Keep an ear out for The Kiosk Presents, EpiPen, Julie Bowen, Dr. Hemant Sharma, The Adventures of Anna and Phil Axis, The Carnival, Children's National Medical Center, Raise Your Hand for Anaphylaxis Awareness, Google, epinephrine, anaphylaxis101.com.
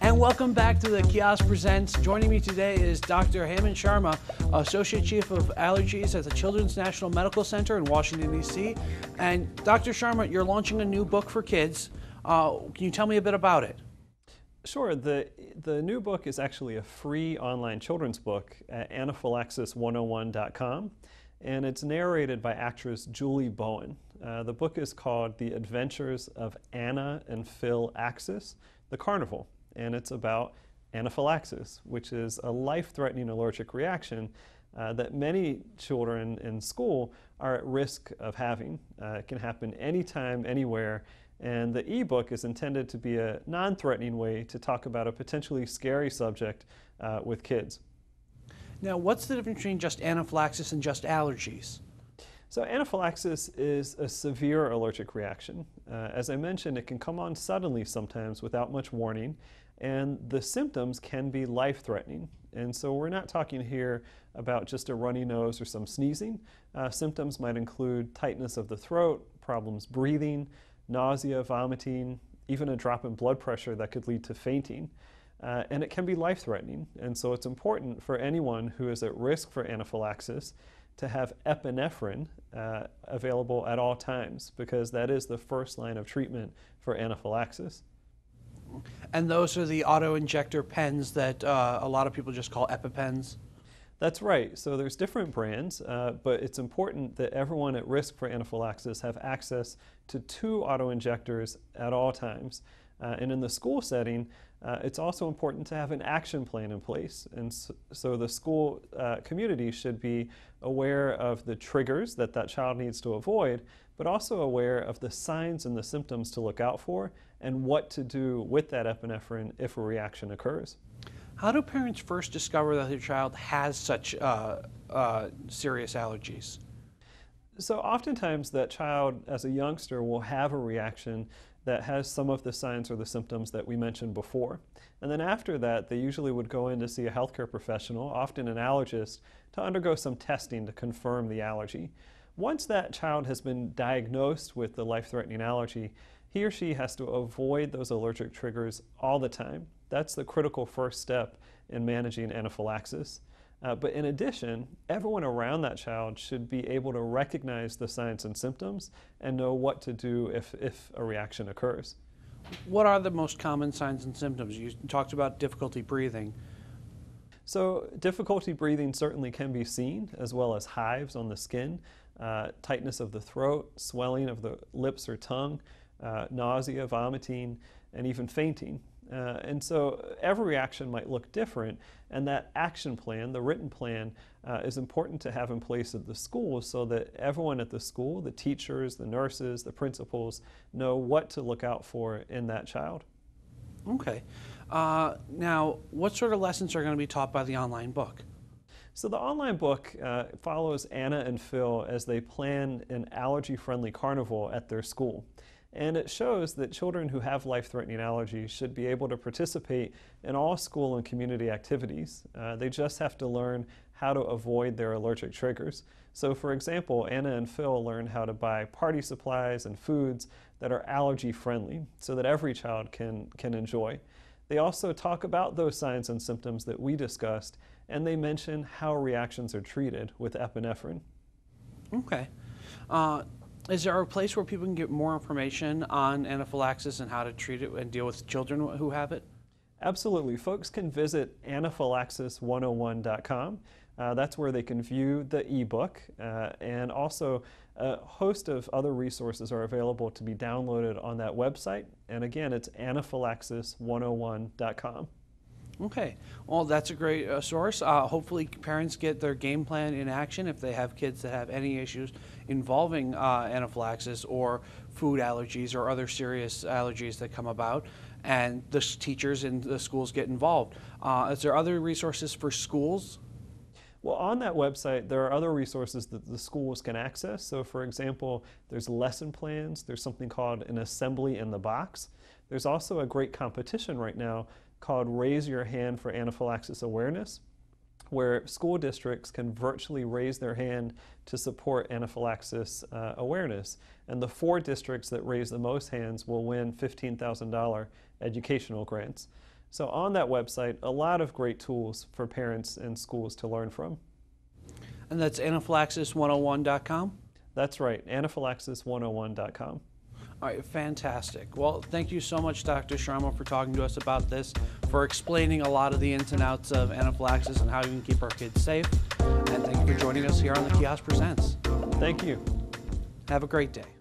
And welcome back to The Kiosk Presents. Joining me today is Dr. Hemant Sharma, Associate Chief of Allergies at the Children's National Medical Center in Washington, D.C. And Dr. Sharma, you're launching a new book for kids. Can you tell me a bit about it? Sure. The new book is actually a free online children's book at anaphylaxis101.com, and it's narrated by actress Julie Bowen. The book is called The Adventures of Anna and Phil Axis, The Carnival, and it's about anaphylaxis, which is a life-threatening allergic reaction that many children in school are at risk of having. It can happen anytime, anywhere. And the e-book is intended to be a non-threatening way to talk about a potentially scary subject with kids. Now, what's the difference between just anaphylaxis and just allergies? So anaphylaxis is a severe allergic reaction. As I mentioned, it can come on suddenly sometimes without much warning, and the symptoms can be life-threatening. And so we're not talking here about just a runny nose or some sneezing. Symptoms might include tightness of the throat, problems breathing, nausea, vomiting, even a drop in blood pressure that could lead to fainting. And it can be life-threatening. And so it's important for anyone who is at risk for anaphylaxis to have epinephrine available at all times, because that is the first line of treatment for anaphylaxis. And those are the auto-injector pens that a lot of people just call EpiPens? That's right. So there's different brands, but it's important that everyone at risk for anaphylaxis have access to 2 auto-injectors at all times. And in the school setting, it's also important to have an action plan in place. And so the school community should be aware of the triggers that that child needs to avoid, but also aware of the signs and the symptoms to look out for and what to do with that epinephrine if a reaction occurs. How do parents first discover that their child has such serious allergies? So oftentimes that child as a youngster will have a reaction that has some of the signs or the symptoms that we mentioned before. And then after that, they usually would go in to see a healthcare professional, often an allergist, to undergo some testing to confirm the allergy. Once that child has been diagnosed with the life-threatening allergy, he or she has to avoid those allergic triggers all the time. That's the critical first step in managing anaphylaxis. But in addition, everyone around that child should be able to recognize the signs and symptoms and know what to do if a reaction occurs. What are the most common signs and symptoms? You talked about difficulty breathing. So difficulty breathing certainly can be seen, as well as hives on the skin, tightness of the throat, swelling of the lips or tongue, nausea, vomiting, and even fainting. And so every reaction might look different, and that action plan, the written plan, is important to have in place at the school so that everyone at the school, the teachers, the nurses, the principals, know what to look out for in that child. Okay. Now, what sort of lessons are going to be taught by the online book? So the online book follows Anna and Phil as they plan an allergy-friendly carnival at their school. And it shows that children who have life-threatening allergies should be able to participate in all school and community activities. They just have to learn how to avoid their allergic triggers. So for example, Anna and Phil learn how to buy party supplies and foods that are allergy-friendly so that every child can enjoy. They also talk about those signs and symptoms that we discussed, and they mention how reactions are treated with epinephrine. Okay. Is there a place where people can get more information on anaphylaxis and how to treat it and deal with children who have it? Absolutely. Folks can visit anaphylaxis101.com. That's where they can view the e-book, and also a host of other resources are available to be downloaded on that website. And again, it's anaphylaxis101.com. Okay. Well, that's a great source. Hopefully parents get their game plan in action if they have kids that have any issues involving anaphylaxis or food allergies or other serious allergies that come about, and the teachers and the schools get involved. Is there other resources for schools? Well, on that website, there are other resources that the schools can access. So, for example, there's lesson plans. There's something called an assembly in the box. There's also a great competition right now called Raise Your Hand for Anaphylaxis Awareness, where school districts can virtually raise their hand to support anaphylaxis awareness. And the 4 districts that raise the most hands will win $15,000 educational grants. So on that website, a lot of great tools for parents and schools to learn from. And that's anaphylaxis101.com? That's right, anaphylaxis101.com. All right, fantastic. Well, thank you so much, Dr. Sharma, for talking to us about this, for explaining a lot of the ins and outs of anaphylaxis and how you can keep our kids safe. And thank you for joining us here on The Kiosk Presents. Thank you. Have a great day.